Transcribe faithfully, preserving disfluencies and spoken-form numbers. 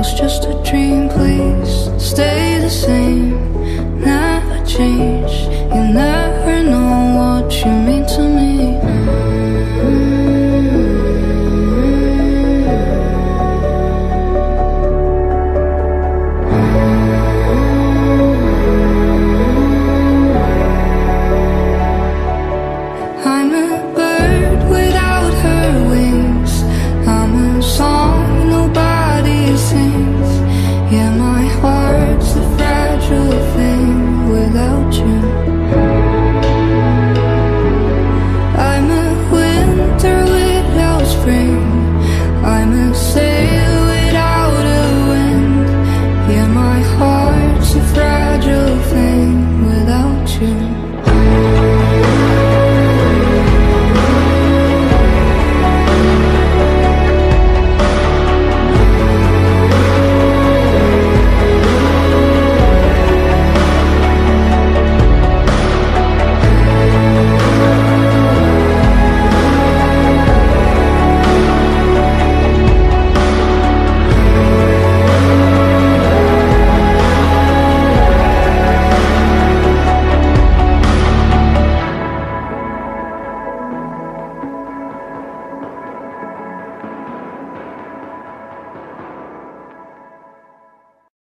was just a dream. Please stay the same, never change. You never know what you mean to me.